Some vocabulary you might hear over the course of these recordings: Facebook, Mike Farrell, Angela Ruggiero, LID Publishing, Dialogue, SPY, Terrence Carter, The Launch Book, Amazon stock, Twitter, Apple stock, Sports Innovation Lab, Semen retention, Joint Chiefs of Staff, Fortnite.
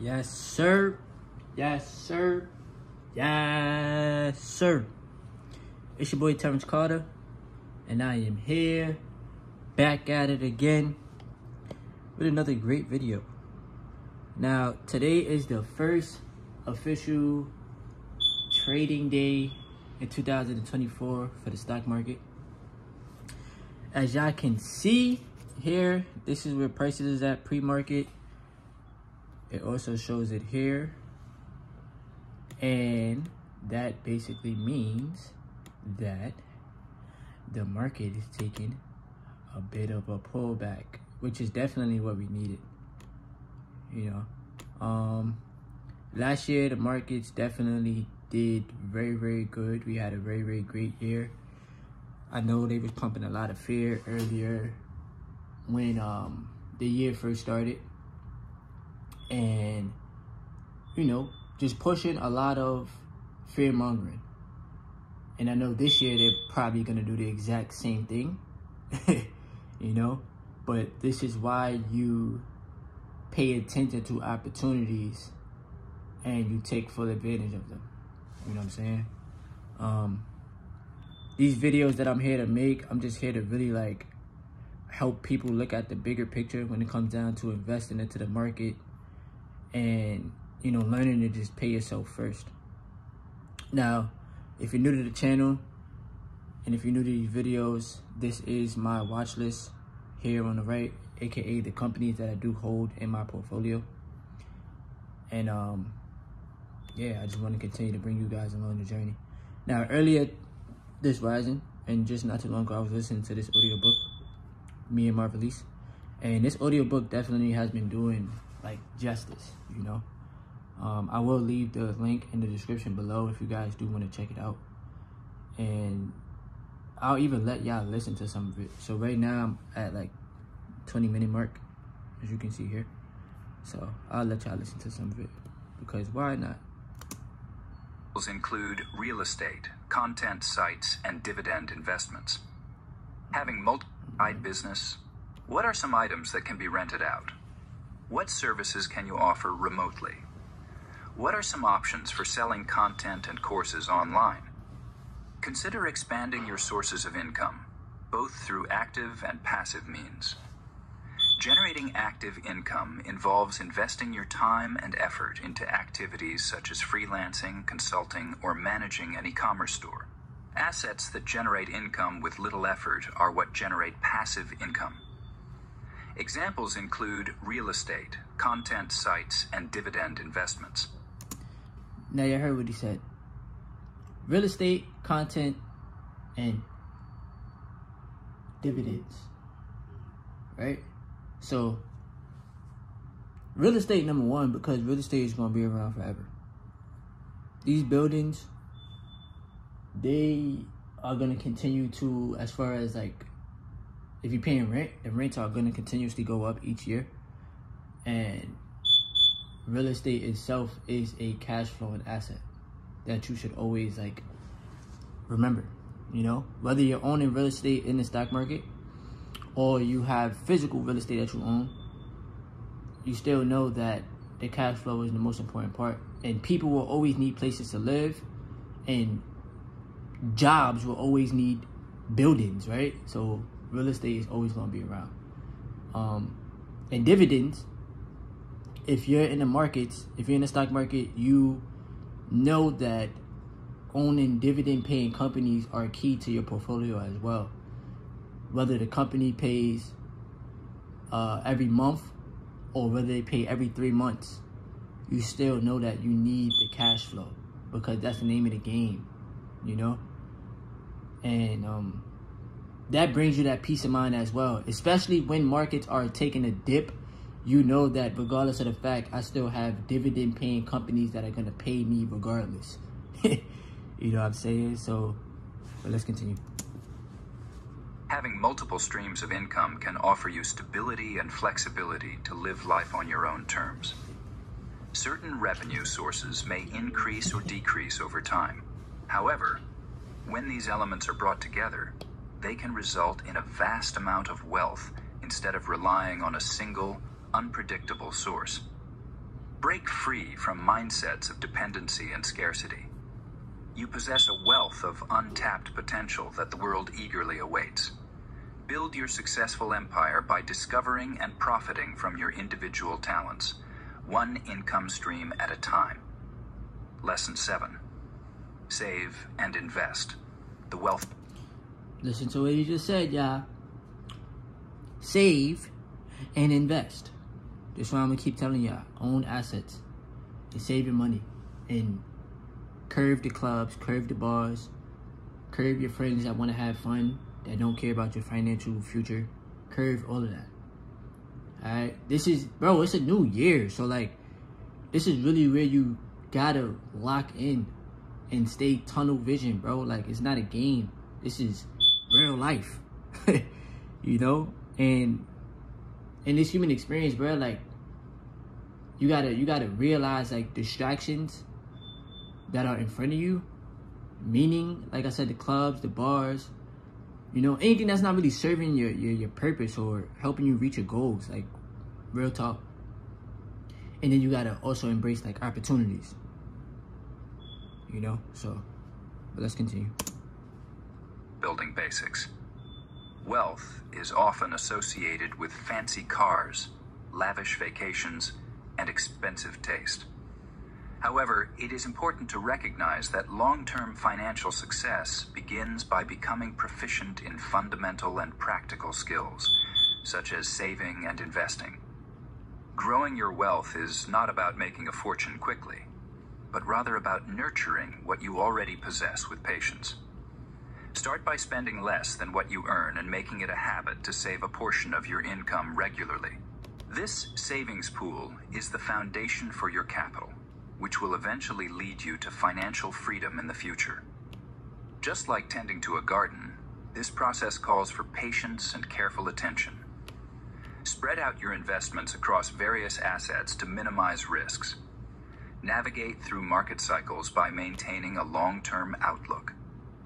Yes, sir. Yes, sir. Yes, sir. It's your boy Terrence Carter, and I am here, back at it again, with another great video. Now, today is the first official trading day in 2024 for the stock market. As y'all can see here, this is where prices is at pre-market. It also shows it here, and that basically means that the market is taking a bit of a pullback, which is definitely what we needed. You know, last year the markets definitely did very good. We had a very great year. I know they was pumping a lot of fear earlier when the year first started, and you know, just pushing a lot of fear mongering. And I know this year they're probably gonna do the exact same thing, you know. But this is why you pay attention to opportunities and you take full advantage of them. You know what I'm saying? These videos that I'm here to make, I'm just here to really like help people look at the bigger picture when it comes down to investing into the market, and you know, learning to just pay yourself first. Now, if you're new to the channel and if you're new to these videos, this is my watch list here on the right, aka the companies that I do hold in my portfolio. And yeah, I just want to continue to bring you guys along the journey. Now, earlier this rising, and just not too long ago, I was listening to this audiobook, me and my release, and this audiobook definitely has been doing like justice, you know. I will leave the link in the description below if you guys do want to check it out, and I'll even let y'all listen to some of it. So right now I'm at like 20-minute mark, as you can see here, so I'll let y'all listen to some of it, because why not? Include real estate, content sites, and dividend investments. Having multi-site business, what are some items that can be rented out? What services can you offer remotely? What are some options for selling content and courses online? Consider expanding your sources of income, both through active and passive means. Generating active income involves investing your time and effort into activities such as freelancing, consulting, or managing an e-commerce store. Assets that generate income with little effort are what generate passive income. Examples include real estate, content sites, and dividend investments. Now, you heard what he said. Real estate, content, and dividends, right? So, real estate number one, because real estate is going to be around forever. These buildings, they are going to continue to, as far as like, if you're paying rent, the rents are going to continuously go up each year. And real estate itself is a cash flowing asset that you should always like remember, you know, whether you're owning real estate in the stock market or you have physical real estate that you own, you still know that the cash flow is the most important part. And people will always need places to live, and jobs will always need buildings, right? So real estate is always going to be around. And dividends, if you're in the markets, if you're in the stock market, you know that owning dividend paying companies are key to your portfolio as well. Whether the company pays every month or whether they pay every 3 months, you still know that you need the cash flow, because that's the name of the game, you know? And that brings you that peace of mind as well, especially when markets are taking a dip. You know that regardless of the fact, I still have dividend paying companies that are going to pay me regardless. You know what I'm saying? So, but let's continue. Having multiple streams of income can offer you stability and flexibility to live life on your own terms. Certain revenue sources may increase or decrease over time. However, when these elements are brought together, they can result in a vast amount of wealth instead of relying on a single, unpredictable source. Break free from mindsets of dependency and scarcity. You possess a wealth of untapped potential that the world eagerly awaits. Build your successful empire by discovering and profiting from your individual talents, one income stream at a time. Lesson 7. Save and invest. The wealth. Listen to what you just said, y'all. Save and invest. That's why I'm going to keep telling y'all. Own assets and save your money. And curve the clubs, curve the bars, curve your friends that want to have fun, that don't care about your financial future. Curve all of that. Alright? This is, bro, it's a new year. So, like, this is really where you got to lock in and stay tunnel vision, bro. Like, it's not a game. This is real life. You know? And in this human experience, bro, like, you gotta realize, like, distractions that are in front of you. Meaning, like I said, the clubs, the bars, you know, anything that's not really serving your purpose or helping you reach your goals, like, real talk. And then you gotta also embrace, like, opportunities. You know, so, but let's continue. Building basics. Wealth is often associated with fancy cars, lavish vacations, and expensive taste. However, it is important to recognize that long-term financial success begins by becoming proficient in fundamental and practical skills, such as saving and investing. Growing your wealth is not about making a fortune quickly, but rather about nurturing what you already possess with patience. Start by spending less than what you earn and making it a habit to save a portion of your income regularly. This savings pool is the foundation for your capital, which will eventually lead you to financial freedom in the future. Just like tending to a garden, this process calls for patience and careful attention. Spread out your investments across various assets to minimize risks. Navigate through market cycles by maintaining a long-term outlook.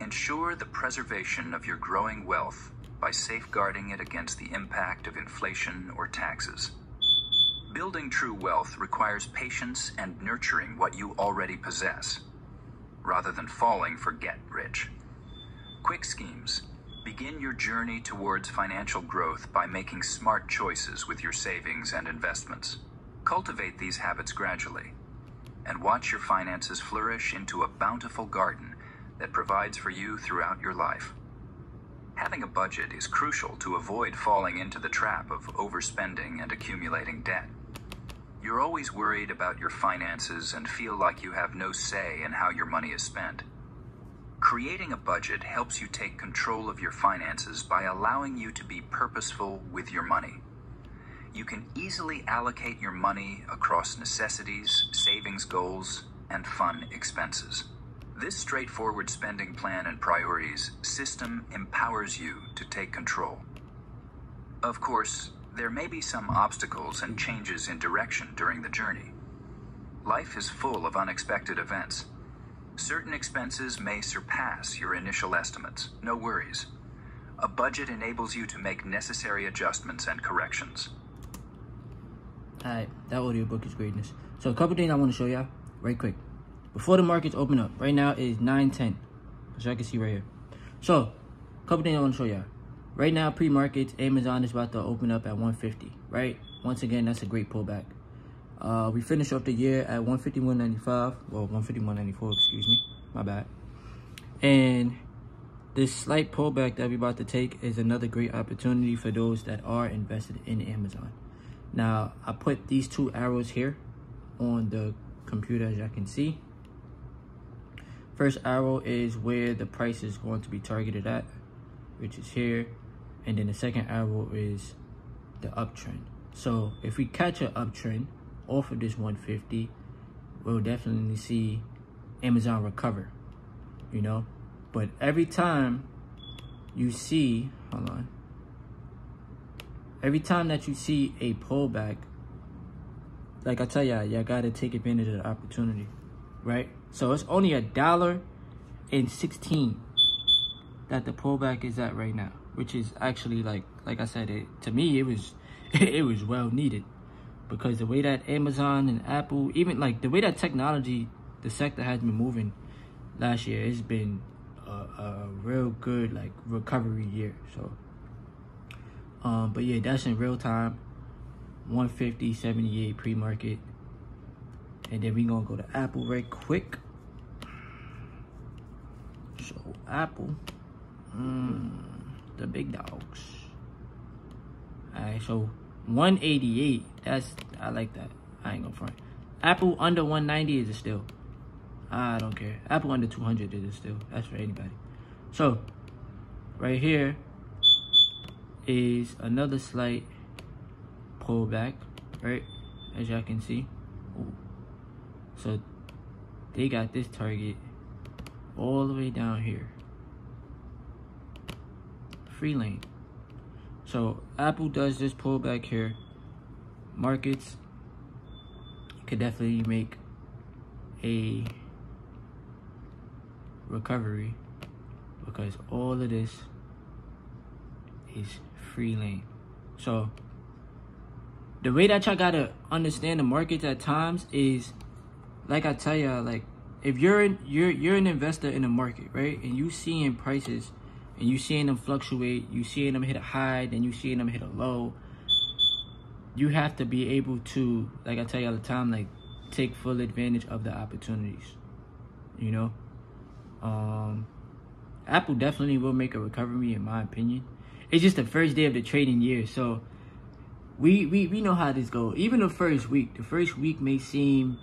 Ensure the preservation of your growing wealth by safeguarding it against the impact of inflation or taxes. Building true wealth requires patience and nurturing what you already possess, rather than falling for get-rich quick schemes. Begin your journey towards financial growth by making smart choices with your savings and investments. Cultivate these habits gradually, and watch your finances flourish into a bountiful garden that provides for you throughout your life. Having a budget is crucial to avoid falling into the trap of overspending and accumulating debt. You're always worried about your finances and feel like you have no say in how your money is spent. Creating a budget helps you take control of your finances by allowing you to be purposeful with your money. You can easily allocate your money across necessities, savings goals, and fun expenses. This straightforward spending plan and priorities system empowers you to take control. Of course, there may be some obstacles and changes in direction during the journey. Life is full of unexpected events. Certain expenses may surpass your initial estimates. No worries. A budget enables you to make necessary adjustments and corrections. Alright, that audiobook is greatness. So a couple things I want to show y'all right quick. Before the markets open up, right now is 9:10, as y'all can see right here. So, a couple things I want to show y'all. Right now, pre-markets, Amazon is about to open up at 150, right? Once again, that's a great pullback. We finished off the year at 151.95, well, 151.94, excuse me, my bad. And this slight pullback that we're about to take is another great opportunity for those that are invested in Amazon. Now, I put these two arrows here on the computer, as y'all can see. First arrow is where the price is going to be targeted at, which is here, and then the second arrow is the uptrend. So if we catch an uptrend off of this 150, we'll definitely see Amazon recover, you know. But every time you see, hold on, every time that you see a pullback, like I tell y'all, y'all gotta take advantage of the opportunity, right? So it's only $1.16 that the pullback is at right now, which is actually, like I said, to me it was well needed, because the way that Amazon and Apple, even like the way that technology, the sector has been moving last year, it's been a real good like recovery year. So, but yeah, that's in real time, 150.78 pre-market. And then we're gonna go to Apple right quick. So Apple, the big dogs. All right, so 188, that's, I like that. I ain't gonna front. Apple under 190 is a steal. I don't care. Apple under 200 is a steal. That's for anybody. So right here is another slight pullback, right? As y'all can see. Ooh. So they got this target all the way down here. Free lane. So Apple does this pullback here. Markets could definitely make a recovery because all of this is free lane. So the way that y'all gotta understand the markets at times is, like I tell y'all, like if you're an investor in the market, right? And you seeing prices and you seeing them fluctuate, you seeing them hit a high, then you seeing them hit a low. You have to be able to, like I tell you all the time, like take full advantage of the opportunities. You know? Apple definitely will make a recovery in my opinion. It's just the first day of the trading year, so we know how this goes. Even the first week may seem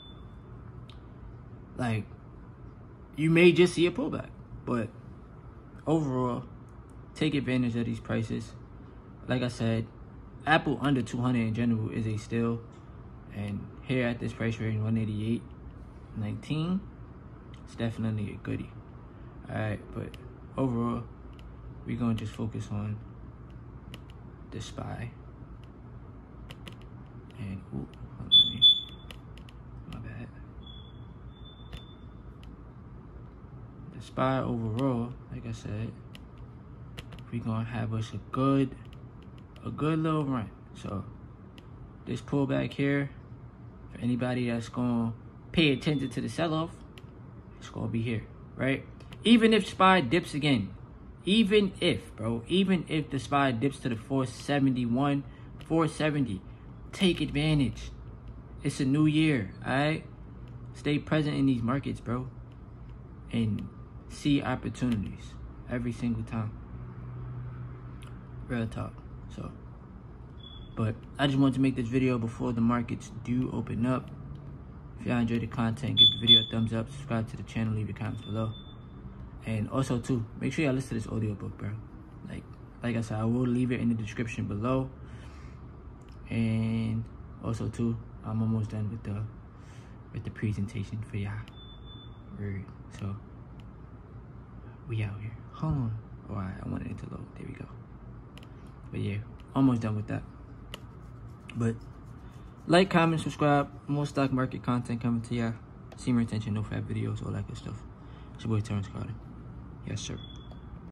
like you may just see a pullback, but overall, take advantage of these prices. Like I said, Apple under 200 in general is a steal, and here at this price range, 188.19, it's definitely a goodie. All right, but overall, we're gonna just focus on the SPY and ooh, my bad. The SPY overall, like I said, we're gonna have us a good little run. So this pullback here, for anybody that's gonna pay attention to the sell-off, it's gonna be here, right? Even if SPY dips again, even if the SPY dips to the 471, 470, take advantage. It's a new year, all right? Stay present in these markets, bro, and see opportunities every single time. Real talk. So, but I just wanted to make this video before the markets do open up. If y'all enjoyed the content, give the video a thumbs up, subscribe to the channel, leave your comments below. And also too, make sure y'all listen to this audiobook, bro. Like I said, I will leave it in the description below. And also too, I'm almost done with the presentation for y'all. So we out here. Hold on. Alright, I wanted it to load. There we go. But yeah, almost done with that. But like, comment, subscribe. More stock market content coming to y'all. Semen retention, no fat videos, all that good stuff. It's your boy Terrence Carter. Yes, sir.